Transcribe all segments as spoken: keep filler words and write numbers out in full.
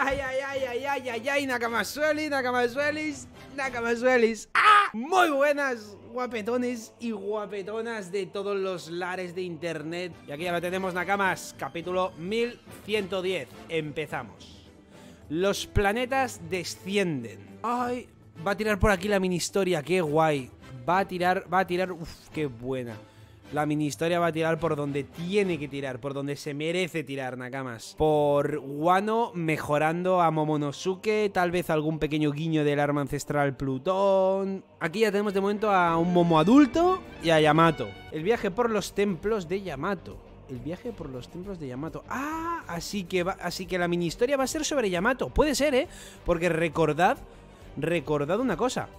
¡Ay, ay, ay, ay, ay, ay, ay! ¡Nakamasuelis, Nakamasuelis, Nakamasuelis! ¡Ah! Muy buenas, guapetones y guapetonas de todos los lares de internet. Y aquí ya lo tenemos, Nakamas, capítulo mil ciento diez. Empezamos. Los planetas descienden. ¡Ay! Va a tirar por aquí la mini historia, qué guay. Va a tirar, va a tirar. Uf, qué buena. La mini historia va a tirar por donde tiene que tirar, por donde se merece tirar, Nakamas. Por Wano mejorando a Momonosuke, tal vez algún pequeño guiño del arma ancestral Plutón. Aquí ya tenemos de momento a un Momo adulto y a Yamato. El viaje por los templos de Yamato. El viaje por los templos de Yamato. Ah, así que, va, así que la mini historia va a ser sobre Yamato. Puede ser, ¿eh? Porque recordad, recordad una cosa.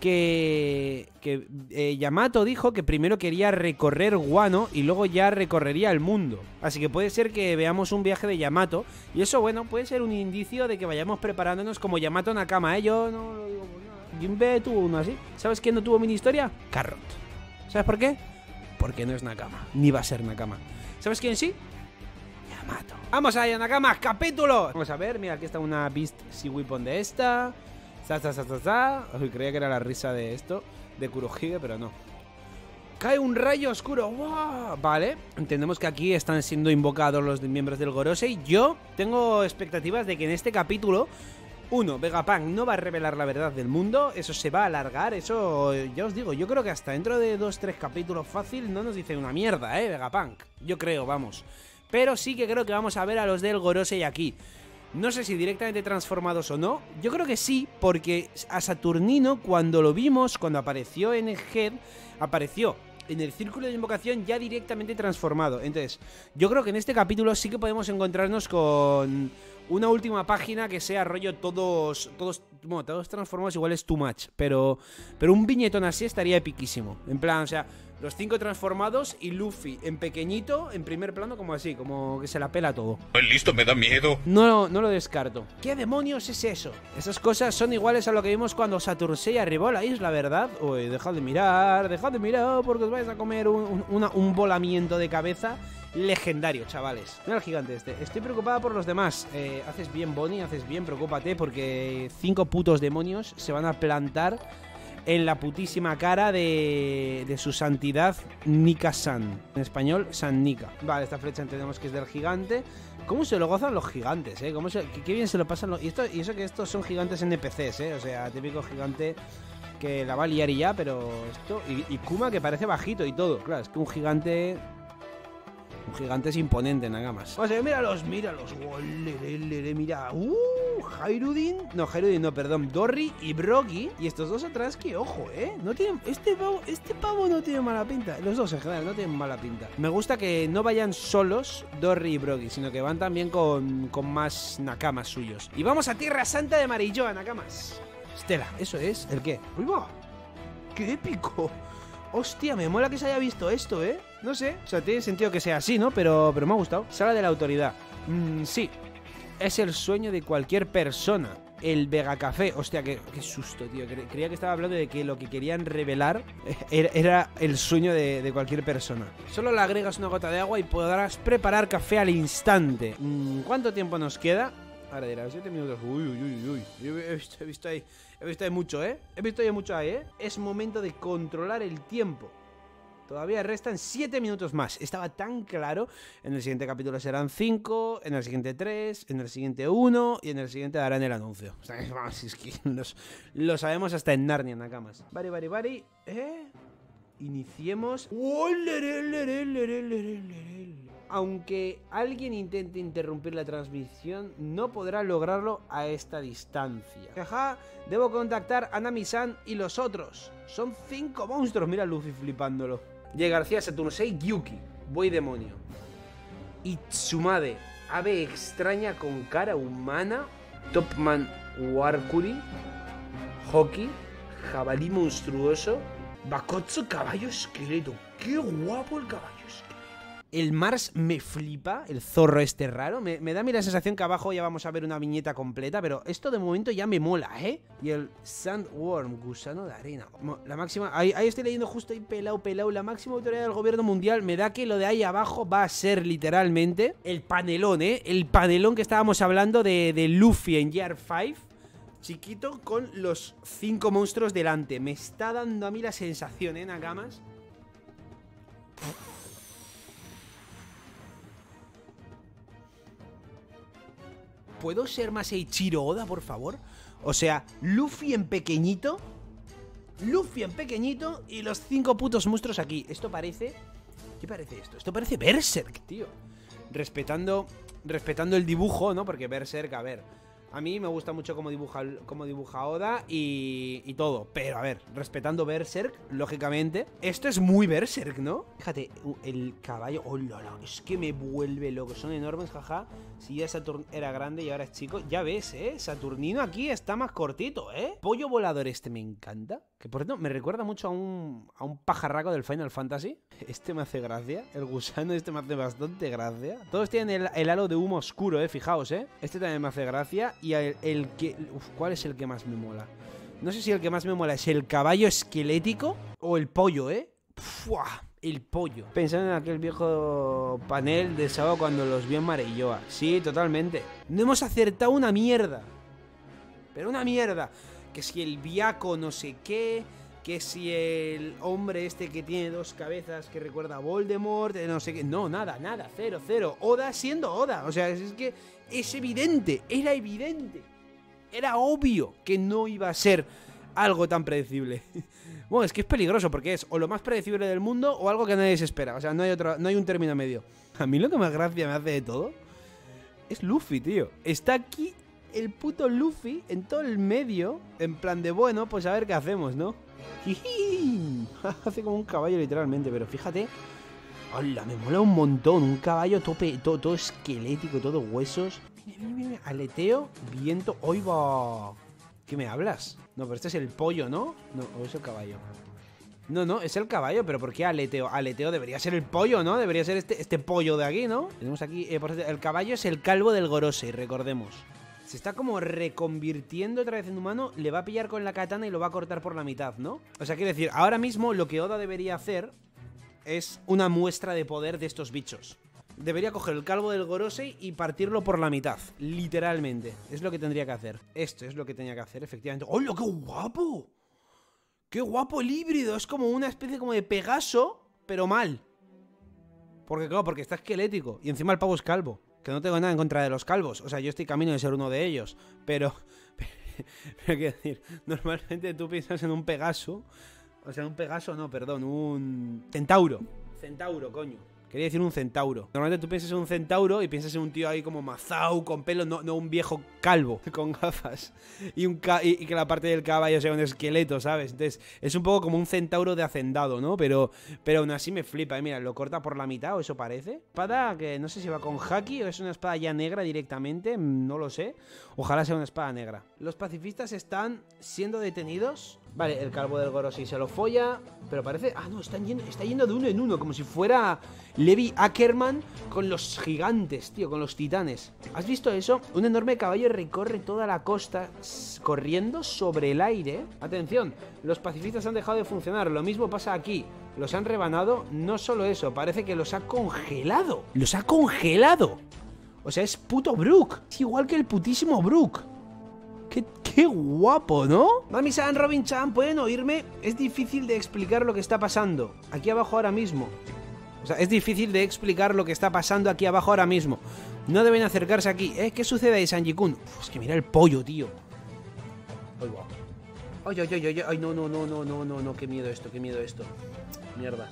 Que, que eh, Yamato dijo que primero quería recorrer Wano y luego ya recorrería el mundo. Así que puede ser que veamos un viaje de Yamato. Y eso, bueno, puede ser un indicio de que vayamos preparándonos como Yamato Nakama, ¿eh? Yo no lo digo por nada. Jinbe tuvo uno así. ¿Sabes quién no tuvo mini historia? Carrot. ¿Sabes por qué? Porque no es Nakama. Ni va a ser Nakama. ¿Sabes quién sí? Yamato. ¡Vamos allá, Nakamas! ¡Capítulo! Vamos a ver, mira, aquí está una Beast Sea Weapon de esta... Sa, sa, sa, sa, sa. Uy, creía que era la risa de esto, de Kurohige, pero no. Cae un rayo oscuro. ¡Wow! Vale, entendemos que aquí están siendo invocados los miembros del Gorosei. Yo tengo expectativas de que en este capítulo, uno, Vegapunk no va a revelar la verdad del mundo. Eso se va a alargar, eso ya os digo. Yo creo que hasta dentro de dos, tres capítulos fácil no nos dice una mierda, ¿eh? Vegapunk. Yo creo, vamos. Pero sí que creo que vamos a ver a los del Gorosei aquí. No sé si directamente transformados o no. Yo creo que sí, porque a Saturnino, cuando lo vimos, cuando apareció en el Head, apareció en el círculo de invocación ya directamente transformado. Entonces, yo creo que en este capítulo sí que podemos encontrarnos con una última página que sea rollo todos, todos, bueno, todos transformados igual es too much, pero, pero un viñetón así estaría epiquísimo. En plan, o sea, los cinco transformados y Luffy en pequeñito, en primer plano, como así, como que se la pela todo. Listo, me da miedo. No, no lo descarto. ¿Qué demonios es eso? Esas cosas son iguales a lo que vimos cuando Saturnsei arribó a la isla, ¿verdad? Uy, dejad de mirar, dejad de mirar porque os vais a comer un, un, un volamiento de cabeza. Legendario, chavales. Mira el gigante este. Estoy preocupada por los demás. Eh, haces bien, Bonnie, haces bien, preocúpate porque cinco putos demonios se van a plantar en la putísima cara de, de su santidad Nika-San. En español, San Nika. Vale, esta flecha entendemos que es del gigante. ¿Cómo se lo gozan los gigantes, eh? ¿Cómo se, qué, qué bien se lo pasan los... Y, esto, y eso que estos son gigantes N P Cs, eh. O sea, típico gigante... que la va a liar y ya, pero esto... Y, y Kuma que parece bajito y todo. Claro, es que un gigante... Un gigante es imponente, Nakamas. O sea, míralos, míralos. Mira. Uh, Jairudin. No, Jairudin no, perdón. Dorry y Brogi. Y estos dos atrás, que ojo, ¿eh? No tienen. Este pavo, este pavo no tiene mala pinta. Los dos en general no tienen mala pinta. Me gusta que no vayan solos Dorry y Brogi, sino que van también con, con más Nakamas suyos. Y vamos a Tierra Santa de Marilloa, Nakamas. Estela, eso es. ¿El qué? ¡Uy, va! ¡Qué épico! Hostia, me mola que se haya visto esto, ¿eh? No sé. O sea, tiene sentido que sea así, ¿no? Pero, pero me ha gustado. Sala de la autoridad. Mm, sí. Es el sueño de cualquier persona. El Vegacafé. Hostia, qué, qué susto, tío. Cre creía que estaba hablando de que lo que querían revelar era, era el sueño de, de cualquier persona. Solo le agregas una gota de agua y podrás preparar café al instante. Mm, ¿Cuánto tiempo nos queda? Ahora dirás, siete minutos. Uy, uy, uy, uy. He visto, he visto ahí... He visto ahí mucho, ¿eh? He visto ahí mucho ahí, ¿eh? Es momento de controlar el tiempo. Todavía restan siete minutos más. Estaba tan claro. En el siguiente capítulo serán cinco, en el siguiente tres, en el siguiente uno y en el siguiente darán el anuncio. O sea, es que los, lo sabemos hasta en Narnia, Nakamas. Bari, bari, bari. ¿Eh? Iniciemos. Aunque alguien intente interrumpir la transmisión, no podrá lograrlo a esta distancia. Ajá, debo contactar a Nami-san y los otros. Son cinco monstruos. Mira a Luffy flipándolo. Ye García, Saturnsei, Gyuki. Voy demonio. Itsumade, ave extraña con cara humana. Topman, Warkuri. Hoki, jabalí monstruoso. Bakotsu, caballo esqueleto. ¡Qué guapo el caballo esqueleto! El Mars me flipa, el zorro este raro. Me, me da a mí la sensación que abajo ya vamos a ver una viñeta completa, pero esto de momento ya me mola, ¿eh? Y el Sandworm, gusano de arena. La máxima... Ahí, ahí estoy leyendo justo ahí, pelao, pelao. La máxima autoridad del gobierno mundial. Me da que lo de ahí abajo va a ser literalmente el panelón, ¿eh? El panelón que estábamos hablando de, de Luffy en Year five. Chiquito con los cinco monstruos delante. Me está dando a mí la sensación, ¿eh, Nakamas? ¿Puedo ser más Eiichiro Oda, por favor? O sea, Luffy en pequeñito. Luffy en pequeñito y los cinco putos monstruos aquí. Esto parece... ¿Qué parece esto? Esto parece Berserk, tío. Respetando, respetando el dibujo, ¿no? Porque Berserk, a ver... A mí me gusta mucho cómo dibuja, cómo dibuja Oda y, y todo. Pero, a ver, respetando Berserk, lógicamente. Esto es muy Berserk, ¿no? Fíjate, el caballo... Oh, no, no, es que me vuelve loco. Son enormes, jaja. Si ya Saturn era grande y ahora es chico. Ya ves, ¿eh? Saturnino aquí está más cortito, ¿eh? Pollo volador este me encanta. Que, por cierto, me recuerda mucho a un, a un pajarraco del Final Fantasy. Este me hace gracia. El gusano este me hace bastante gracia. Todos tienen el, el halo de humo oscuro, ¿eh? Fijaos, ¿eh? Este también me hace gracia. Y el, el que... Uf, ¿cuál es el que más me mola? No sé si el que más me mola es el caballo esquelético o el pollo, ¿eh? ¡Fua! El pollo. Pensando en aquel viejo panel de sábado cuando los vi en Marelloa. Sí, totalmente. No hemos acertado una mierda. Pero una mierda. Que si el viaco no sé qué, que si el hombre este que tiene dos cabezas que recuerda a Voldemort, no sé qué. No, nada, nada, cero, cero. Oda siendo Oda. O sea, es que es evidente, era evidente. Era obvio que no iba a ser algo tan predecible. Bueno, es que es peligroso porque es o lo más predecible del mundo o algo que nadie se espera. O sea, no hay, otro, no hay un término medio. A mí lo que más gracia me hace de todo es Luffy, tío. Está aquí... El puto Luffy en todo el medio. En plan de, bueno, pues a ver qué hacemos, ¿no? Hace como un caballo literalmente, pero fíjate. ¡Hala! Me mola un montón. Un caballo tope, todo, todo esquelético, todo huesos. Mira, mira, mira. Aleteo, viento. ¡Ay, va! ¿Qué me hablas? No, pero este es el pollo, ¿no? No, o es el caballo. No, no, es el caballo, pero ¿por qué aleteo? Aleteo debería ser el pollo, ¿no? Debería ser este, este pollo de aquí, ¿no? Tenemos aquí, eh, por cierto, el caballo es el calvo del Gorosei, recordemos. Se está como reconvirtiendo otra vez en humano, le va a pillar con la katana y lo va a cortar por la mitad, ¿no? O sea, quiero decir, ahora mismo lo que Oda debería hacer es una muestra de poder de estos bichos. Debería coger el calvo del Gorosei y partirlo por la mitad, literalmente. Es lo que tendría que hacer. Esto es lo que tenía que hacer, efectivamente. ¡Hola, qué guapo! ¡Qué guapo el híbrido! Es como una especie como de Pegaso, pero mal. Porque claro, porque está esquelético y encima el pavo es calvo. Que no tengo nada en contra de los calvos. O sea, yo estoy camino de ser uno de ellos. Pero... Pero quiero decir, normalmente tú piensas en un Pegaso. O sea, un Pegaso no, perdón. Un... Centauro. Centauro, coño. Quería decir un centauro. Normalmente tú piensas en un centauro y piensas en un tío ahí como mazao, con pelo. No, no un viejo calvo, con gafas. Y, un ca y, y que la parte del caballo sea un esqueleto, ¿sabes? Entonces, es un poco como un centauro de hacendado, ¿no? Pero, pero aún así me flipa. ¿Eh? Mira, lo corta por la mitad, o eso parece. Espada que no sé si va con haki o es una espada ya negra directamente. No lo sé. Ojalá sea una espada negra. Los pacifistas están siendo detenidos. Vale, el calvo del Gorosei se lo folla. Pero parece... Ah, no, están yendo, está yendo de uno en uno. Como si fuera... Levi Ackerman con los gigantes, tío, con los titanes. ¿Has visto eso? Un enorme caballo recorre toda la costa corriendo sobre el aire. Atención, los pacifistas han dejado de funcionar. Lo mismo pasa aquí. Los han rebanado. No solo eso, parece que los ha congelado. ¡Los ha congelado! O sea, es puto Brook. Es igual que el putísimo Brook. ¡Qué, qué guapo!, ¿no? Mami-san, Robin-chan, ¿pueden oírme? Es difícil de explicar lo que está pasando aquí abajo ahora mismo. O sea, es difícil de explicar lo que está pasando aquí abajo ahora mismo. No deben acercarse aquí. ¿Eh? ¿Qué sucede ahí, Sanji-kun? Es que mira el pollo, tío. Ay, guau. Ay, ay, ay, ay, ay, no, no, no, no, no, no, no. Qué miedo esto, qué miedo esto. Mierda.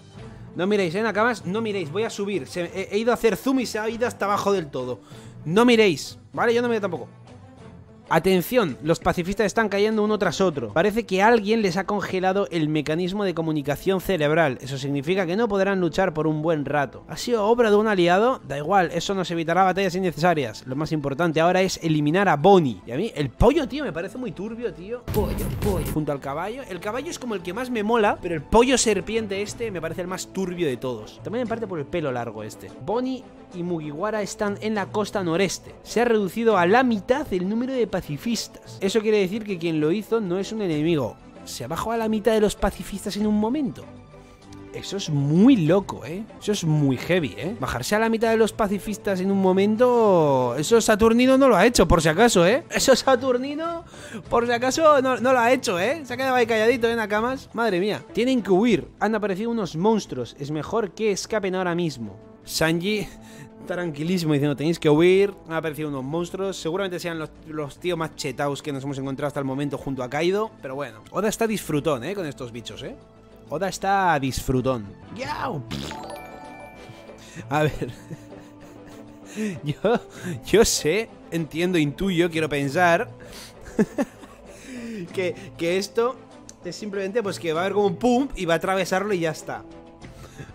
No miréis, ¿eh, Nakamas? No miréis, voy a subir. Se, he, he ido a hacer zoom y se ha ido hasta abajo del todo. No miréis, ¿vale? Yo no miré tampoco. Atención, los pacifistas están cayendo uno tras otro. Parece que alguien les ha congelado el mecanismo de comunicación cerebral. Eso significa que no podrán luchar por un buen rato. ¿Ha sido obra de un aliado? Da igual, eso nos evitará batallas innecesarias. Lo más importante ahora es eliminar a Bonnie. Y a mí, el pollo, tío, me parece muy turbio, tío. Pollo, pollo. Junto al caballo. El caballo es como el que más me mola, pero el pollo serpiente este me parece el más turbio de todos. También en parte por el pelo largo este. Bonnie y Mugiwara están en la costa noreste. Se ha reducido a la mitad el número de pacifistas. Eso quiere decir que quien lo hizo no es un enemigo. Se ha bajado a la mitad de los pacifistas en un momento. Eso es muy loco, ¿eh? Eso es muy heavy, ¿eh? Bajarse a la mitad de los pacifistas en un momento... Eso Saturnino no lo ha hecho, por si acaso, ¿eh? Eso Saturnino, por si acaso, no, no lo ha hecho, ¿eh? Se ha quedado ahí calladito, ¿eh, Nakamas? Madre mía. Tienen que huir. Han aparecido unos monstruos. Es mejor que escapen ahora mismo. Sanji... tranquilísimo diciendo tenéis que huir, han aparecido unos monstruos, seguramente sean los, los tíos más chetaos que nos hemos encontrado hasta el momento junto a Kaido, pero bueno, Oda está disfrutón, eh, con estos bichos, eh, Oda está disfrutón. ¡Yau! A ver, yo, yo sé, entiendo, intuyo, quiero pensar que, que esto es simplemente pues que va a haber como un pum y va a atravesarlo y ya está.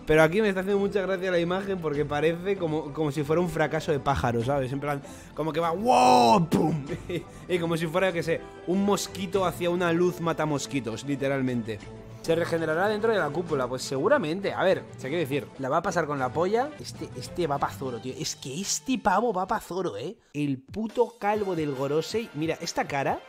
Pero aquí me está haciendo mucha gracia la imagen porque parece como, como si fuera un fracaso de pájaro, ¿sabes? En plan, como que va ¡wow! ¡Pum! Y, y como si fuera, que sé, un mosquito hacia una luz mata mosquitos, literalmente. ¿Se regenerará dentro de la cúpula? Pues seguramente. A ver, se quiere decir, la va a pasar con la polla. Este, este va pa' Zoro, tío. Es que este pavo va pa' Zoro, ¿eh? El puto calvo del Gorosei. Mira, esta cara...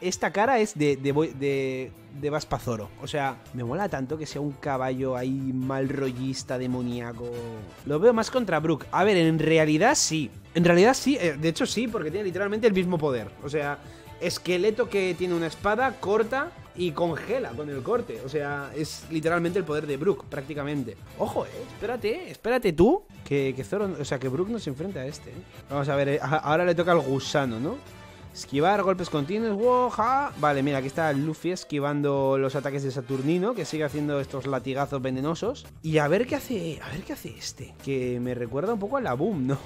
Esta cara es de, de, de, de Vaspazoro. O sea, me mola tanto que sea un caballo ahí mal rollista, demoníaco. Lo veo más contra Brook. A ver, en realidad sí. En realidad sí, de hecho sí, porque tiene literalmente el mismo poder. O sea, esqueleto que tiene una espada, corta y congela con el corte. O sea, es literalmente el poder de Brook, prácticamente. Ojo, eh, espérate, espérate tú. Que, que Zoro, o sea, que Brook no se enfrenta a este. ¿Eh? Vamos a ver, eh, ahora le toca al gusano, ¿no? Esquivar, golpes continuos, wow, ja. Vale, mira, aquí está Luffy esquivando los ataques de Saturnino, que sigue haciendo estos latigazos venenosos. Y a ver qué hace, a ver qué hace este, que me recuerda un poco a la Boom, ¿no?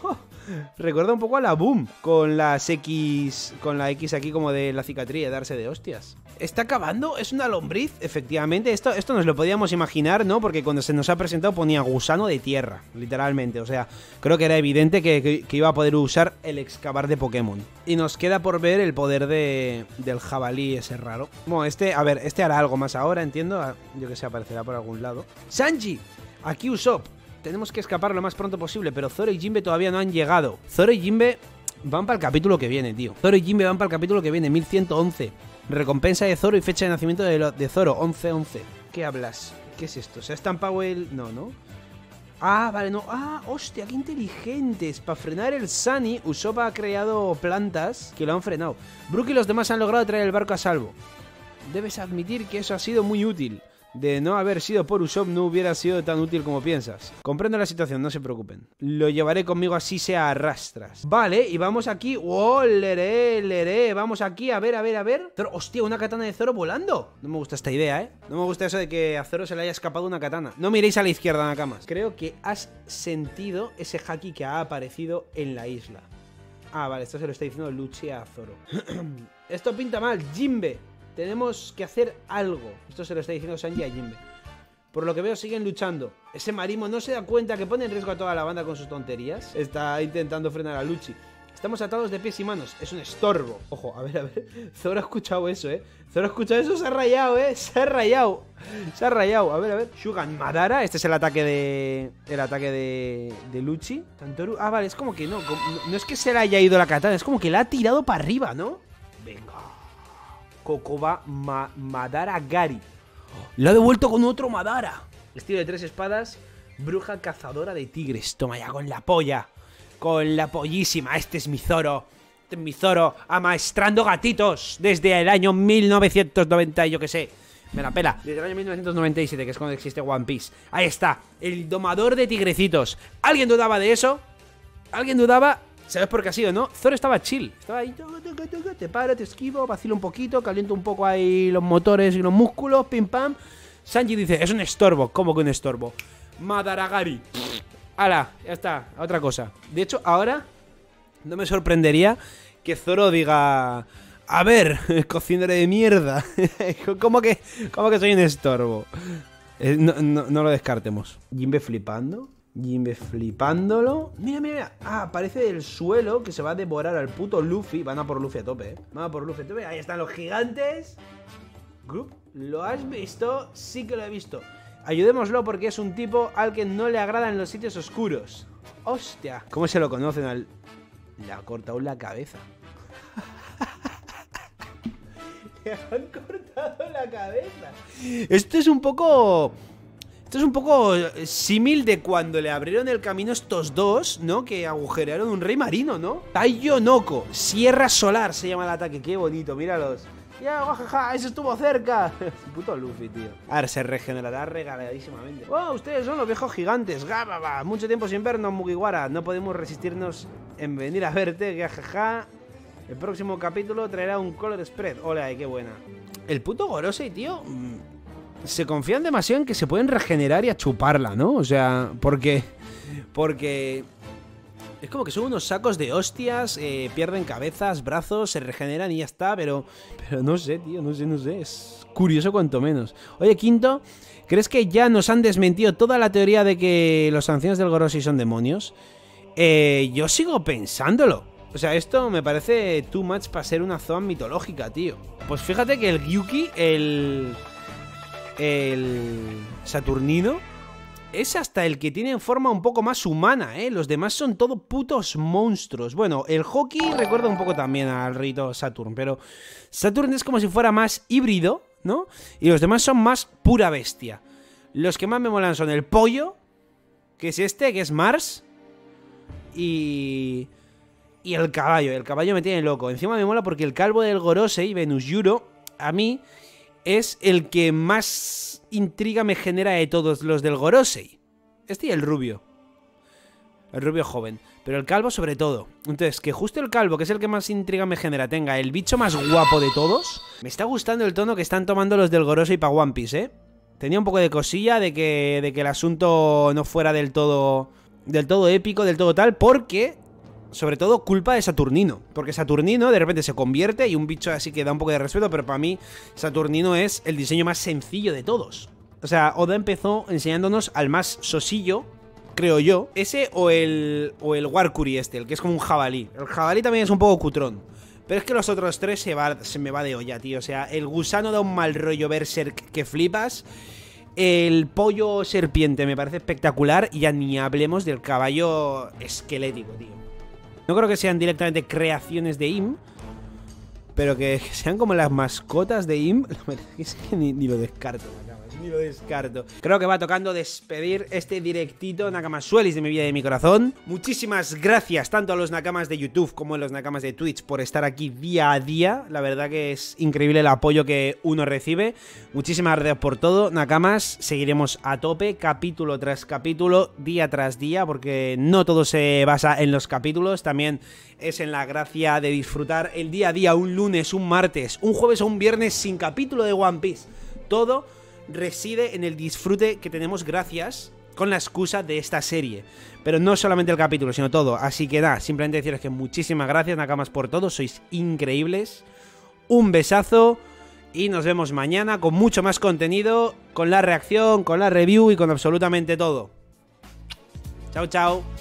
Recuerda un poco a la Boom, con las X, con la X aquí como de la cicatriz, darse de hostias. ¿Está acabando? ¿Es una lombriz? Efectivamente, esto, esto nos lo podíamos imaginar, ¿no? Porque cuando se nos ha presentado ponía gusano de tierra, literalmente. O sea, creo que era evidente que, que, que iba a poder usar el excavar de Pokémon. Y nos queda por ver el poder de, del jabalí ese raro. Bueno, este, a ver, este hará algo más ahora, entiendo. Yo que sé, aparecerá por algún lado. ¡Sanji! Aquí Usopp. Tenemos que escapar lo más pronto posible, pero Zoro y Jinbe todavía no han llegado. Zoro y Jinbe van para el capítulo que viene, tío. Zoro y Jinbe van para el capítulo que viene, mil ciento once. Recompensa de Zoro y fecha de nacimiento de, lo, de Zoro, once once. ¿Qué hablas? ¿Qué es esto? ¿Se ha estampado el...? No, no. Ah, vale, no. Ah, hostia, qué inteligentes. Para frenar el Sunny, Usopp ha creado plantas que lo han frenado. Brook y los demás han logrado traer el barco a salvo. Debes admitir que eso ha sido muy útil. De no haber sido por Usopp no hubiera sido tan útil como piensas. Comprendo la situación, no se preocupen. Lo llevaré conmigo así sea arrastras. Vale, y vamos aquí. ¡Oh, leré, leré! Vamos aquí, a ver, a ver, a ver. Zoro, hostia, una katana de Zoro volando. No me gusta esta idea, ¿eh? No me gusta eso de que a Zoro se le haya escapado una katana. No miréis a la izquierda, Nakamas. Creo que has sentido ese haki que ha aparecido en la isla. Ah, vale, esto se lo está diciendo Luchi a Zoro. Esto pinta mal, Jinbe. Tenemos que hacer algo. Esto se lo está diciendo Sanji a Jinbe. Por lo que veo siguen luchando. Ese marimo no se da cuenta que pone en riesgo a toda la banda con sus tonterías. Está intentando frenar a Luchi. Estamos atados de pies y manos. Es un estorbo. Ojo, a ver, a ver. Zoro ha escuchado eso, eh. Zoro ha escuchado eso, se ha rayado, eh. Se ha rayado. Se ha rayado. A ver, a ver. Shugan Madara. Este es el ataque de... El ataque de... De Luchi. Tantoru. Ah, vale, es como que no. No es que se le haya ido la katana. Es como que la ha tirado para arriba, ¿no? Venga. Kokoba Ma Madara Gari. Lo ha devuelto con otro Madara. Estilo de tres espadas. Bruja cazadora de tigres. Toma ya con la polla. Con la pollísima. Este es mi Zoro. Este es mi Zoro. Amaestrando gatitos. Desde el año mil novecientos noventa. Yo que sé. Me la pela. Desde el año mil novecientos noventa y siete. Que es cuando existe One Piece. Ahí está. El domador de tigrecitos. ¿Alguien dudaba de eso? ¿Alguien dudaba? ¿Sabes por qué ha sido, no? Zoro estaba chill. Estaba ahí, te paro, te esquivo, vacilo un poquito, caliento un poco ahí los motores y los músculos, pim pam. Sanji dice, es un estorbo. ¿Cómo que un estorbo? Madaragari. Ala, ya está, otra cosa. De hecho, ahora no me sorprendería que Zoro diga, A ver, cocinero de mierda. ¿Cómo que, cómo que soy un estorbo? Eh, no, no, no lo descartemos. Jinbe flipando. Jinbe flipándolo. Mira, mira, mira. Ah, aparece del suelo que se va a devorar al puto Luffy. Van a por Luffy a tope, eh. Van a por Luffy a tope. Ahí están los gigantes. Group, ¿lo has visto? Sí que lo he visto. Ayudémoslo porque es un tipo al que no le agradan los sitios oscuros. ¡Hostia! ¿Cómo se lo conocen al...? Le ha cortado la cabeza. Le han cortado la cabeza. Esto es un poco... Esto es un poco símil de cuando le abrieron el camino estos dos, ¿no? Que agujerearon un rey marino, ¿no? Taiyo Noko, Sierra Solar se llama el ataque. Qué bonito, míralos. ¡Ya, jajaja! ¡Eso estuvo cerca! Puto Luffy, tío. Ahora se regenerará regaladísimamente. ¡Oh, ustedes son los viejos gigantes! ¡Gababa! Mucho tiempo sin vernos, Mugiwara. No podemos resistirnos en venir a verte, jajaja. El próximo capítulo traerá un color spread. ¡Hola, qué buena! El puto Gorosei, tío... Se confían demasiado en que se pueden regenerar y achuparla, ¿no? O sea, porque... Porque... Es como que son unos sacos de hostias, eh, pierden cabezas, brazos, se regeneran y ya está, pero... Pero no sé, tío, no sé, no sé, es curioso cuanto menos. Oye, Quinto, ¿crees que ya nos han desmentido toda la teoría de que los ancianos del Gorosei son demonios? Eh, yo sigo pensándolo. O sea, esto me parece too much para ser una zona mitológica, tío. Pues fíjate que el Gyuki, el... El... Saturnino... Es hasta el que tiene forma un poco más humana, ¿eh? Los demás son todo putos monstruos. Bueno, el Hoki recuerda un poco también al rito Saturn, pero Saturn es como si fuera más híbrido, ¿no? Y los demás son más pura bestia. Los que más me molan son el pollo, que es este, que es Mars, y... y el caballo. El caballo me tiene loco. Encima me mola porque el calvo del Gorosei, Venusyuro, a mí... es el que más intriga me genera de todos los del Gorosei. Este y el rubio. El rubio joven. Pero el calvo sobre todo. Entonces, que justo el calvo, que es el que más intriga me genera, tenga el bicho más guapo de todos. Me está gustando el tono que están tomando los del Gorosei para One Piece, ¿eh? Tenía un poco de cosilla de que, de que el asunto no fuera del todo, del todo épico, del todo tal, porque... Sobre todo culpa de Saturnino, porque Saturnino de repente se convierte y un bicho así que da un poco de respeto, pero para mí Saturnino es el diseño más sencillo de todos. O sea, Oda empezó enseñándonos al más sosillo, creo yo, ese o el o el Warcuri este, el que es como un jabalí. El jabalí también es un poco cutrón, pero es que los otros tres se, va, se me va de olla, tío. O sea, el gusano da un mal rollo Berserk que flipas. El pollo serpiente me parece espectacular y ya ni hablemos del caballo esquelético, tío. No creo que sean directamente creaciones de Im, pero que, que sean como las mascotas de Im. La verdad es que ni, ni lo descarto, ni lo descarto. Creo que va tocando despedir este directito Nakamasuelis de mi vida y de mi corazón. Muchísimas gracias tanto a los Nakamas de YouTube como a los Nakamas de Twitch por estar aquí día a día. La verdad que es increíble el apoyo que uno recibe. Muchísimas gracias por todo, Nakamas. Seguiremos a tope, capítulo tras capítulo, día tras día, porque no todo se basa en los capítulos. También es en la gracia de disfrutar el día a día, un lunes, un martes, un jueves o un viernes sin capítulo de One Piece. Todo reside en el disfrute que tenemos gracias con la excusa de esta serie, pero no solamente el capítulo, sino todo. Así que nada, simplemente deciros que muchísimas gracias, Nakamas, por todo, sois increíbles. Un besazo y nos vemos mañana con mucho más contenido, con la reacción, con la review y con absolutamente todo. Chao, chao.